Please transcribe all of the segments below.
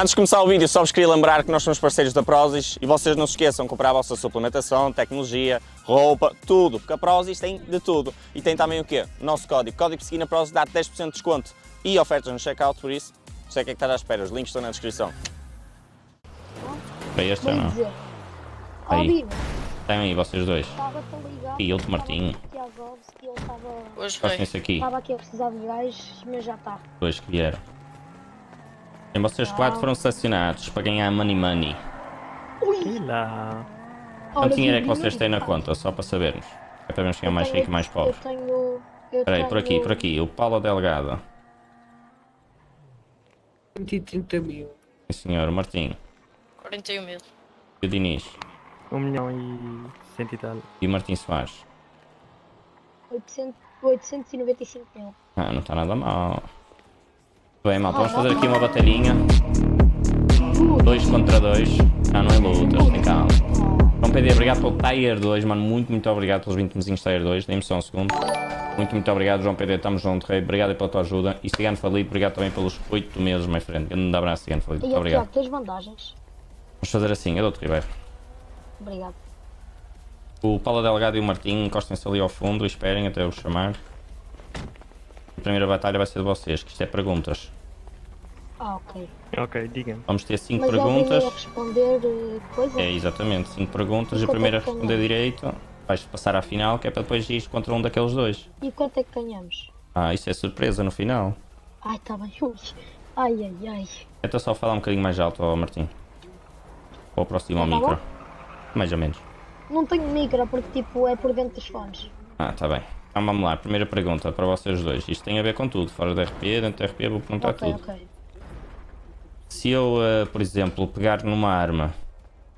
Antes de começar o vídeo, só vos queria lembrar que nós somos parceiros da Prozis e vocês não se esqueçam de comprar a vossa suplementação, tecnologia, roupa, tudo, porque a Prozis tem de tudo. E tem também o quê? O nosso código. O código Cigano Prozis dá 10% de desconto e ofertas no checkout, por isso, não sei o que é que estás à espera, os links estão na descrição. Para este não. Aí. Tem aí vocês dois. E outro Martinho. Pois foi. Estava aqui a precisar de gajos, mas já está. Pois que vieram. Bem, vocês quatro foram sancionados para ganhar money. Ui lá. Quanto dinheiro é que vocês têm na conta? Só para sabermos. É para vermos quem é mais rico e mais pobre. Espera aí, por aqui, o Paulo Delgado. 130 mil. Sim senhor, o Martinho. 41 mil. E o Diniz? 1 milhão e cento e tal. E o Martinho Soares? 895 mil. Ah, não está nada mal. Bem, malta, vamos fazer aqui uma batalhinha. 2 contra 2. Ah, não é lutas, tem calma. João Pedro, obrigado pelo Tier 2, mano. Muito obrigado pelos 20 mesinhos Tier 2. Dê-me só um segundo. Muito obrigado, João Pedro. Estamos junto, rei. Obrigado pela tua ajuda. E Cigano Falido, obrigado também pelos 8 meses, mais frente. Grande abraço, Cigano Falido. Muito obrigado. Tiago, tens vantagens? Vamos fazer assim, eu dou-te, Ribeiro. Obrigado. O Paulo Delgado e o Martim encostem-se ali ao fundo e esperem até eu chamar. A primeira batalha vai ser de vocês, que isto é perguntas. Ah, ok. Ok, diga-me. Vamos ter 5 perguntas. A responder coisa? É, exatamente, 5 perguntas. E a primeira a responder direito, vais passar à final, que é para depois ir contra um daqueles dois. E quanto é que ganhamos? Ah, isso é surpresa no final. Ai, está bem. Ai. Tenta só falar um bocadinho mais alto, ó, Martim. Ou aproxima ao micro. Bom? Mais ou menos. Não tenho micro, porque tipo, é por dentro dos fones. Ah, está bem. Então vamos lá, primeira pergunta para vocês dois. Isto tem a ver com tudo, fora da RP, dentro da RP, vou perguntar tudo. Okay. Se eu, por exemplo, pegar numa arma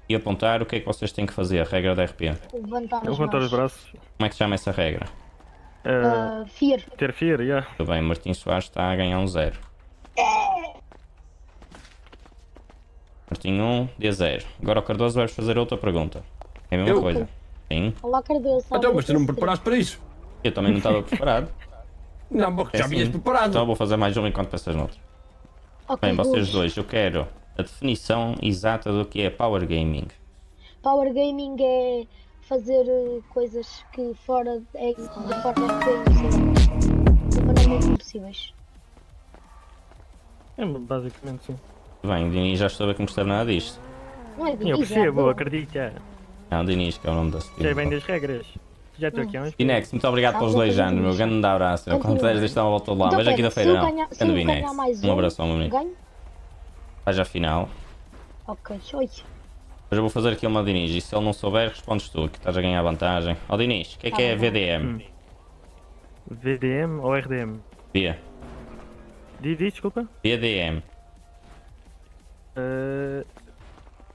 e apontar, o que é que vocês têm que fazer? A regra da RP? Levantar os braços. Como é que se chama essa regra? Fear. Ter fear, yeah. Muito bem, Martim Soares está a ganhar um 0. Martim 1, dia 0. Agora o Cardoso vai fazer outra pergunta. É a mesma coisa. Sim. Olá, Cardoso. Então, mas tu não me preparaste para isso? Eu também não estava preparado. Não, porque já vinhas preparado. Então vou fazer mais um enquanto pensas noutro. Okay, bem, vocês dois, eu quero a definição exata do que é Power Gaming. Power Gaming é fazer coisas que fora é impossíveis. É basicamente sim. Bem, Diniz já soube que não percebe nada disto. Não é difícil, eu percebo, acredito. Não, Diniz, que é o nome da Steam. Já vem das regras. Já estou aqui há uns. Inex, muito obrigado pelos 2 anos, meu grande abraço. Quando deres isto, uma volta de lá. Então, mas aqui da feira não. Sendo Inex. Um abraço ao meu amigo. Vais à final. Ok, hoje. Mas eu vou fazer aqui uma Diniz. E se ele não souber, respondes tu, que estás a ganhar vantagem. Ó, Diniz, o que é VDM? VDM ou RDM? Via. Diz, desculpa? VDM.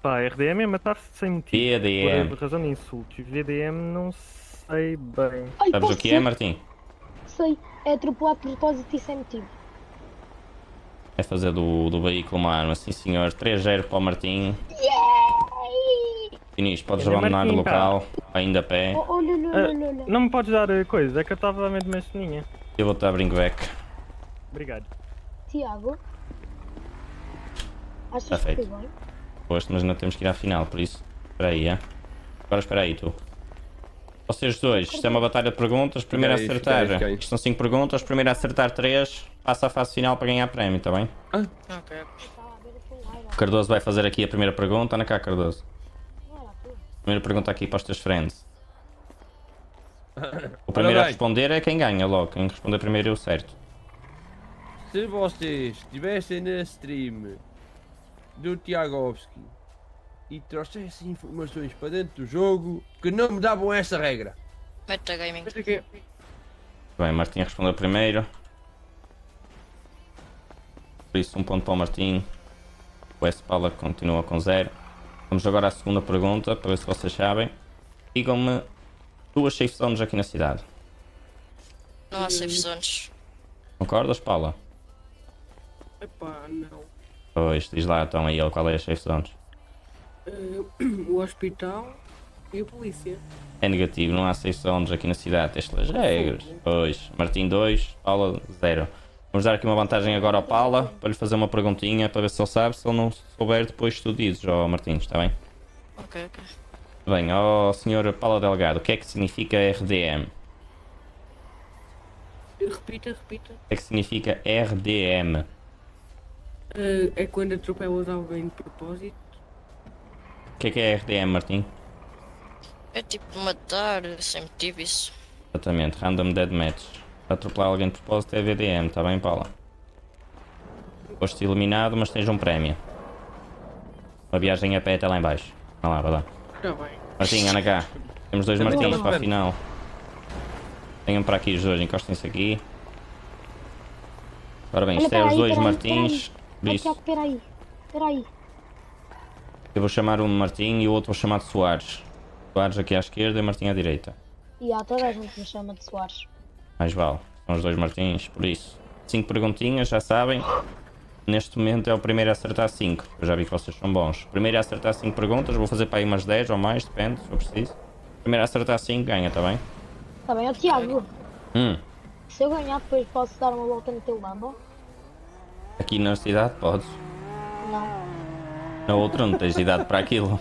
Pá, RDM é matar-se sem motivo, por razão de insultos. VDM não sei bem. Ai, sabes o que é, Martim? Sei, é atropelar de propósito e sem motivo. É fazer do veículo uma arma, sim senhor. 3-0 para o Martim. Diniz, podes abandonar o local, ainda a pé. Não me podes dar coisa, é que eu estava mesmo na ceninha. Eu vou-te dar brinco-back. Obrigado. Tiago? Está feito. Posto, mas não temos que ir à final, por isso. Espera aí, é? Agora espera aí, tu. Vocês dois, isto é uma batalha de perguntas. Primeiro a acertar. Isto são 5 perguntas, primeiro a acertar 3, passa à fase final para ganhar prémio, está bem? Ok. O Cardoso vai fazer aqui a primeira pergunta. Ana cá, Cardoso. Primeira pergunta aqui para os teus friends. O primeiro a responder é quem ganha logo. Quem responder primeiro é o certo. Se vocês estivessem na stream do Tiagovski e trouxesse informações para dentro do jogo que não me davam essa regra. Meta Gaming. Bem, Martim respondeu primeiro. Por isso, um ponto para o Martim. O S-Pala continua com 0. Vamos agora à segunda pergunta, para ver se vocês sabem. Digam-me 2 safe zones aqui na cidade. Não há safe zones. Concordas, Paula? Epá, não. Pois, diz lá então aí, qual é as safe zones? O hospital e a polícia. É negativo, não há safe zones aqui na cidade, tens as regras. Pois, Martim 2, Paula 0. Vamos dar aqui uma vantagem agora ao Paula, para lhe fazer uma perguntinha, para ver se ele sabe. Se ele não souber, depois tu dizes, ó Martins, está bem? Ok, ok. Bem, ó senhor Paulo Delgado, o que é que significa RDM? Repita. O que é que significa RDM? É quando atropelas alguém de propósito. O que é RDM, Martim? É tipo matar, sempre tive isso. Exatamente, Random Dead Match. Atropelar alguém de propósito é VDM, tá bem, Paula? Foste eliminado, mas tens um prémio. Uma viagem a pé até lá em baixo. Vai lá, vai lá. Tá bem. Martim, anda cá. Temos dois Martins para a final. Venham para aqui os dois, encostem-se aqui. Ora bem, isto é os dois Martins. Peraí. Eu vou chamar um Martim e o outro vou chamar de Soares. Soares aqui à esquerda e Martim à direita. E há toda a gente me chama de Soares. Mais vale, são os dois Martins, por isso. 5 perguntinhas, já sabem. Neste momento é o primeiro a acertar 5. Eu já vi que vocês são bons. Primeiro a acertar 5 perguntas, vou fazer para aí umas 10 ou mais, depende, se for preciso. Primeiro a acertar 5 ganha, tá bem? Tá bem, ó Tiago. Se eu ganhar depois posso dar uma volta no teu Lambo? Aqui na cidade podes. Não. Na outra não tens idade para aquilo.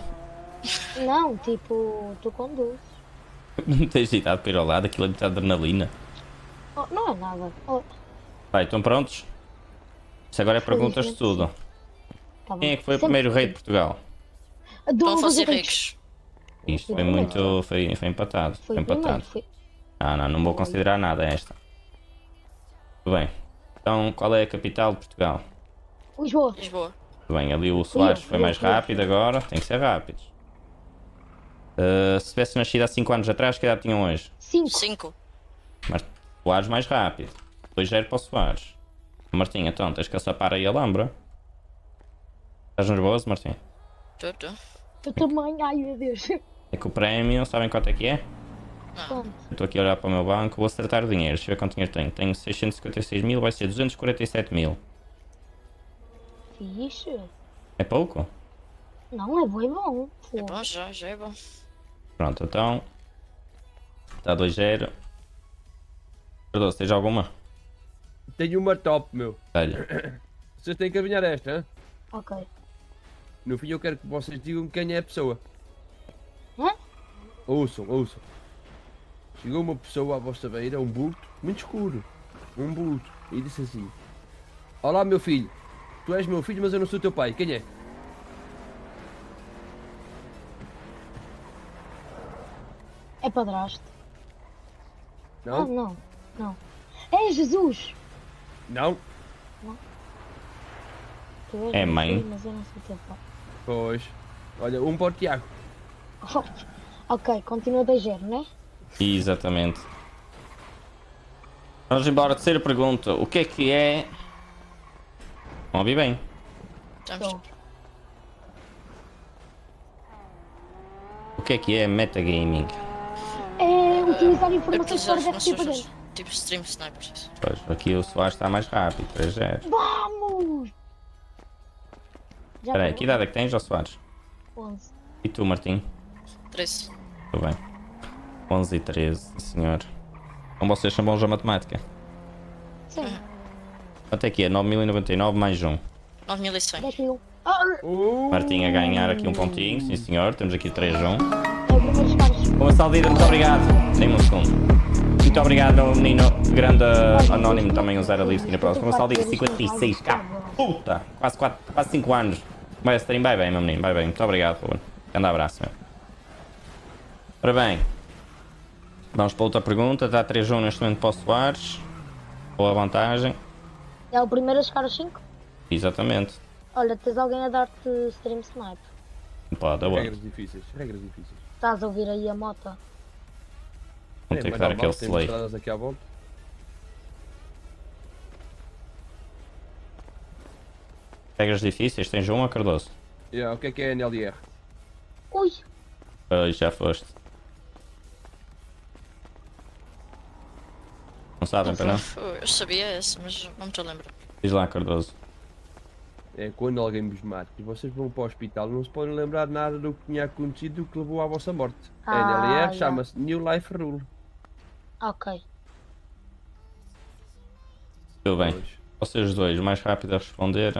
Não, tipo, tu conduzes. Não tens idade para ir ao lado, aquilo é muita adrenalina. Oh, não é nada. Oh. Vai, estão prontos? Isso agora é perguntas de tudo. Tá. Quem é que foi o primeiro rei de Portugal? Dom Afonso Henriques. Isto foi muito... foi empatado. Foi empatado. Não vou considerar nada esta. Muito bem. Então, qual é a capital de Portugal? Lisboa. Lisboa. Muito bem, ali o Soares foi mais rápido agora. Tem que ser rápido. Se tivesse nascido há 5 anos atrás, que idade tinham hoje? 5. Mas Soares mais rápido. 2-0 para o Soares. Martim, então, tens que assapar aí a Alhambra. Estás nervoso, Martim? Estou também, ai meu Deus. É que o prémio, sabem quanto é que é? Estou aqui a olhar para o meu banco, vou acertar o dinheiro, deixa eu ver quanto dinheiro tenho. Tenho 656 mil, vai ser 247 mil. Fixe. É pouco? Não, é bom e bom. É bom, já é bom. Pronto, então. Está 2-0. Cardoso, tens alguma? Tenho uma top, meu. Olha. Vocês têm que adivinhar esta, hein? Ok. No fim eu quero que vocês digam quem é a pessoa. Hã? Ouçam. Chegou uma pessoa à vossa beira, um bulto, muito escuro. E disse assim: Olá, meu filho. Tu és meu filho, mas eu não sou teu pai. Quem é? É padrasto. Não? Não. É Jesus! Não. Tu és é mãe. Filho, mas eu não sou teu pai. Pois. Olha, um para o Tiago. Ok, continua a dizer, não é? Exatamente. Vamos embora. A terceira pergunta. O que é que é... Vão ouvir bem. O que é metagaming? É utilizar informações fora da RTP. Tipo stream snipers. Pois, aqui o Soares está mais rápido, 3-0. Vamos! Espera aí, que idade é que tens, ó Soares? 11. E tu, Martim? 13. Muito bem. 11 e 13, senhor. Então vocês são bons a matemática? Sim. Quanto é que é? 9.099 mais 1. 9.100. Martim a ganhar aqui um pontinho, sim senhor. Temos aqui 3-1. Uma saldida, muito obrigado. Nem um segundo. Muito obrigado ao menino grande anónimo também usar a lista na próxima. Uma saldida 56k. Puta! Quase 5 anos. Vai stream, vai bem, meu menino, vai bem. Muito obrigado, Bruno. Grande abraço, meu. Ora bem. Vamos para outra pergunta. Está 3-1 neste momento para o Soares. Boa vantagem. É o primeiro a chegar aos 5? Exatamente. Olha, tens alguém a dar-te stream snipe. Pá, dá bom. Regras difíceis. Estás a ouvir aí a moto? Vamos ter que dar aquele slay. Regras difíceis, tens uma, Cardoso? O que é NLR? Ui! Já foste. Não sabem, para não? Eu sabia essa, mas não me estou a lembrar. Diz lá, Cardoso. É quando alguém vos mata e vocês vão para o hospital, não se podem lembrar nada do que tinha acontecido, do que levou à vossa morte. NLR chama-se New Life Rule. Ok. Tudo bem. vocês dois, mais rápido a responder.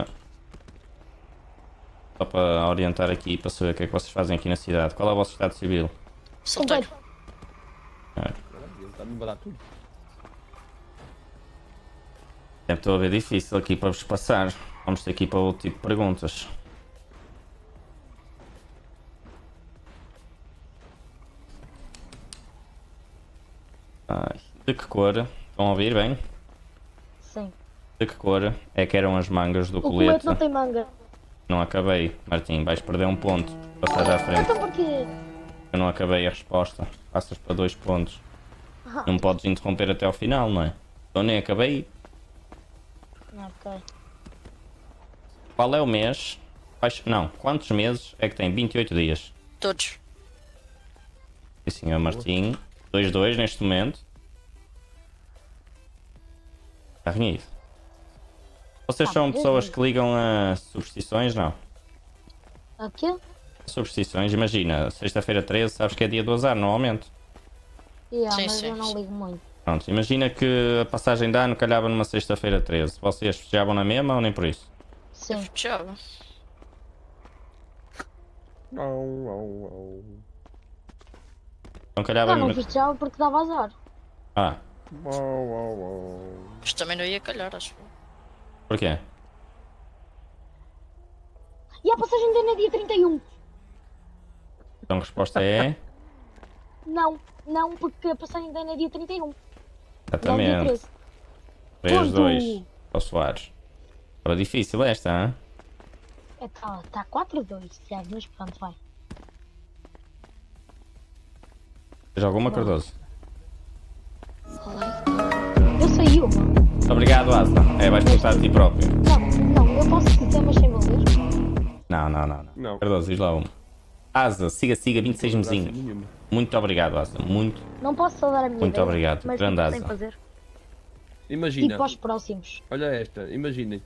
Só para orientar aqui, para saber o que é que vocês fazem aqui na cidade. Qual é o vosso estado civil? Solteiro. Sempre estou a ver difícil aqui para vos passar. Vamos ter aqui para outro tipo de perguntas. Ai, de que cor? Estão a ouvir bem? Sim. De que cor é que eram as mangas do colete? O colete não tem manga. Não acabei, Martim, vais perder um ponto. Passar à frente. Então porquê? Eu não acabei a resposta. Passas para 2 pontos. Ah. Não podes interromper até ao final, não é? Então nem acabei. Ok. Qual é o mês? Não, quantos meses é que tem? 28 dias? Todos. E senhor Martim, 2-2 neste momento. Está renhido. Vocês são pessoas que ligam a superstições, não? A quê? Superstições, imagina, sexta-feira 13, sabes que é dia do azar, normalmente. Yeah, sim, mas sim, eu não ligo muito. Pronto, imagina que a passagem de ano calhava numa sexta-feira 13. Vocês festejavam na mesma ou nem por isso? Sim. Festejavam. Então calhava... Não, não festejava porque dava azar. Ah. Mas também não ia calhar, acho. Porquê? E a passagem de ano é dia 31. Então a resposta é... Não, não, porque a passagem de ano é dia 31. Exatamente. 3-2 ao Soares. Era difícil esta, hein? É, tá 4-2, Tiago, mas pronto, vai. Tens alguma, Cardoso? Eu sei uma. Obrigado, Asa. É, vais pensar de ti próprio. Não, não, eu posso dizer, mas sem valor. Não. Cardoso, diz lá uma. Asa, siga, 26 mesinhos. Muito obrigado, Asa. Muito. Não posso saudar a minha. Muito ideia, obrigado, mas grande Asa. Fazer. Imagina. Tipo aos próximos. Olha esta, imaginem.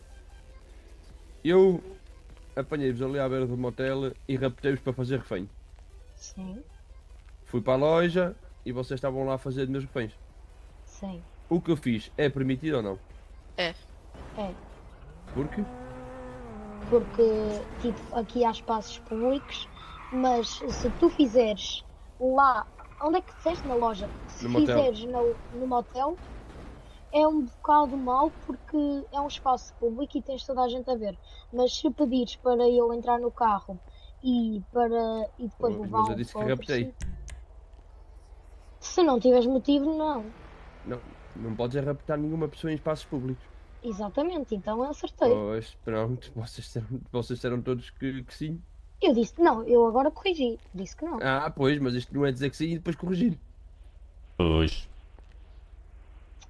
Eu apanhei-vos ali à beira do motel e raptei-vos para fazer refém. Sim. Fui para a loja e vocês estavam lá a fazer de meus reféns. Sim. O que eu fiz é permitido ou não? É. É. Porquê? Porque, tipo, aqui há espaços públicos, mas se tu fizeres lá... Onde é que disseste? Na loja? Se fizeres no motel, é um bocado mau porque é um espaço público e tens toda a gente a ver. Mas se pedires para eu entrar no carro e depois levar... Mas eu disse que raptei. Se não tiveres motivo, não. Não podes raptar nenhuma pessoa em espaços públicos. Exatamente, então eu acertei. Pois, pronto, vocês disseram todos que sim. Eu disse não, eu agora corrigi, disse que não. Ah, pois, mas isto não é dizer que sim e depois corrigir. Pois.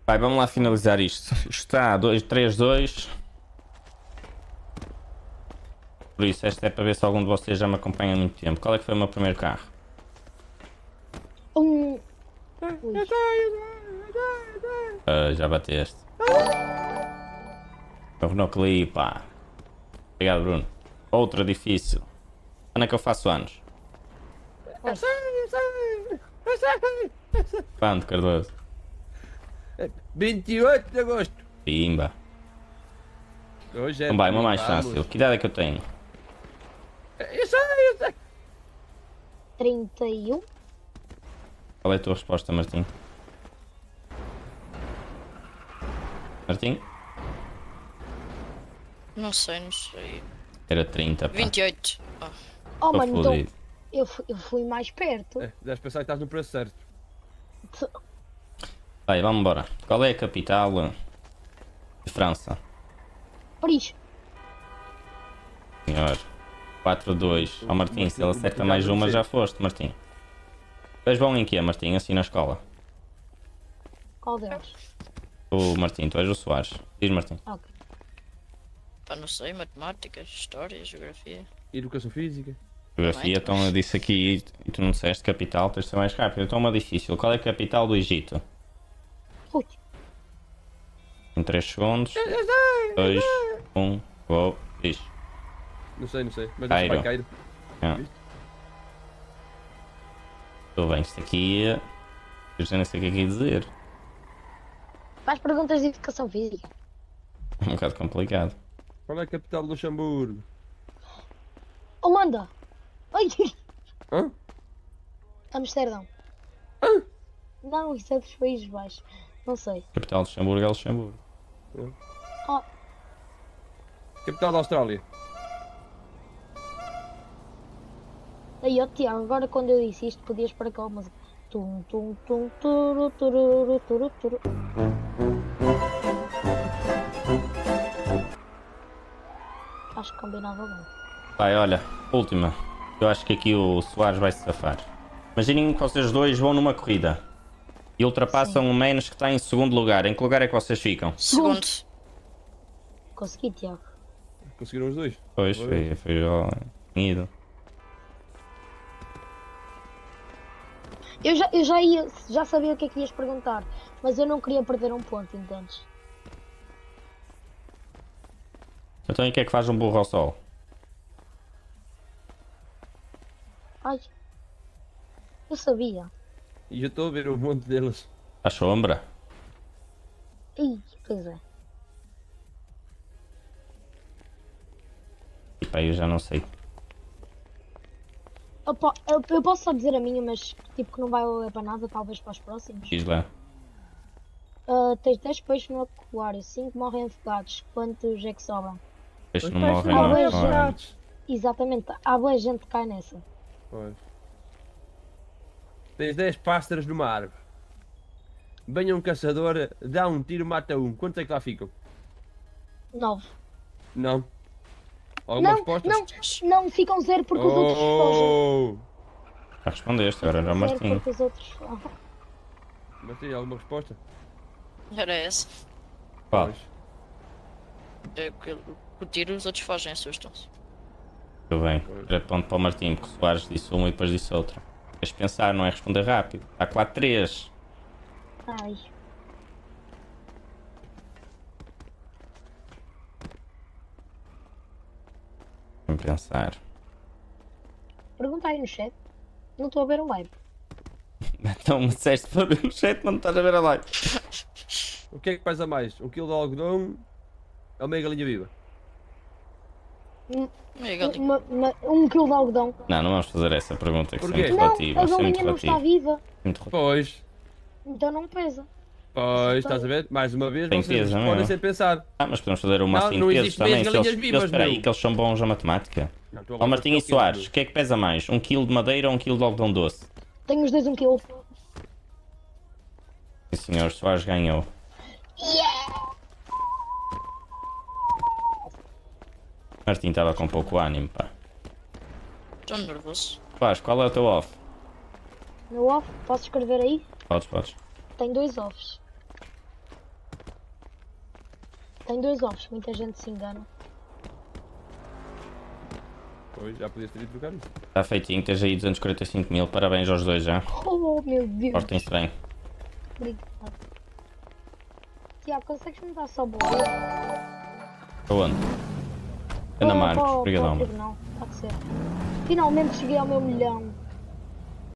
Vai, vamos lá finalizar isto. Está 3-2. Por isso, esta é para ver se algum de vocês já me acompanha há muito tempo. Qual é que foi o meu primeiro carro? Já bateste. O Renault Clio, pá. Obrigado, Bruno. Outra difícil. Quando é que eu faço anos? Quanto, Cardoso? 28 de agosto. Pimba. Hoje é. Então vai, uma mais fácil. Que idade é que eu tenho? Eu sei. 31. Qual é a tua resposta, Martim? Martim? Não sei. Era 30, pá. 28. Oh mano, então eu fui mais perto. Deves pensar que estás no preço certo. Vai, vamos embora. Qual é a capital de França? Paris. Senhor, 4-2. Ó Martim, se ele acerta mais uma, já foste, Martim. Vocês vão em que, Martim? Assim na escola? Qual deles? O Martim, tu és o Soares. Diz, Martim. Ok. Pá, não sei, matemática, história, geografia. Educação física. Geografia, então eu disse aqui e tu não disseste capital, tens de ser mais rápido. Então uma difícil. Qual é a capital do Egito? Ui. Em 3 segundos. 2, 1, go, diz. Não sei, mas isso vai cair. Tudo bem, isto aqui. Eu já não sei o que é que ia dizer. Faz perguntas de educação física. um bocado complicado. Qual é a capital do Luxemburgo? Holanda! Ai! Hã? Amsterdão. Hã? Não, isso é dos Países Baixos. Não sei. Capital de Luxemburgo é Luxemburgo. Oh. Capital da Austrália. Aí, ó Tiago, agora quando eu disse isto, podias para cá uma música. Tum, tum, tum, turu, turu, turu, turu. Acho que combinava bem. Vai, olha, última. Eu acho que aqui o Soares vai se safar. Imaginem que vocês dois vão numa corrida e ultrapassam o Menos que está em segundo lugar. Em que lugar é que vocês ficam? Segundo. Consegui, Tiago. Conseguiram os dois? Pois, foi ido. Eu já sabia o que é que ias perguntar, mas eu não queria perder um ponto, entendes? Então e o que é que faz um burro ao sol? Ai, eu sabia. E eu estou a ver um monte deles. A sombra? Ih, pois é. E pá, eu já não sei. Opa, eu posso só dizer a minha, mas tipo que não vai valer para nada, talvez para os próximos. Diz lá. Tens 10 peixes no aquário, 5 morrem afogados. Quantos é que sobram? Peixes não morrem afogados. Exatamente, há boa gente que cai nessa. Pois. Tens 10 pássaros numa árvore. Banha um caçador, dá um tiro, mata um. Quantos é que lá ficam? 9. Não. Algumas postas? Não, ficam 0 porque os outros fogem. Já respondeste, agora já Martinho. Martinho, alguma resposta? Já era essa. Qual? É que o tiro os outros fogem, assustam-se. Muito bem, era ponto para o Martinho, porque o Soares disse uma e depois disse outra. Tens de pensar, não é responder rápido. Está 4-3. Ai. Vamos pensar. Pergunta aí no chat. Não estou a ver o live. Então me disseste para ver no chat, mas não estás a ver a live. O que é que pesa mais? 1 kg de algodão ou meia galinha viva? 1 kg de algodão. Não, não vamos fazer essa pergunta que sempre relativo. A galinha não está viva. Pois. Então não pesa. Pois, estás a ver? Mais uma vez, vocês podem ser pensar. Ah, mas podemos fazer uma assim de pesos também. Espera aí, que eles são bons a matemática. Ó Martinho e Soares, o que é que pesa mais? 1 kg de madeira ou 1 kg de algodão doce? Tenho os dois 1 kg. Sim senhor, Soares ganhou. Yeah! Martim estava com pouco ânimo, pá. Estou nervoso. Paz, qual é o teu off? Meu off? Posso escrever aí? Podes. Tenho 2 offs. Tenho 2 offs, muita gente se engana. Pois, já podias ter ido trocar isso. Está feitinho, tens aí 245 mil, parabéns aos dois já. Oh meu Deus. Portem-se bem. Obrigado. Tiago, consegues me dar só boa? Aonde? Ana Marcos, obrigado. Não, pode ser. Finalmente cheguei ao meu milhão.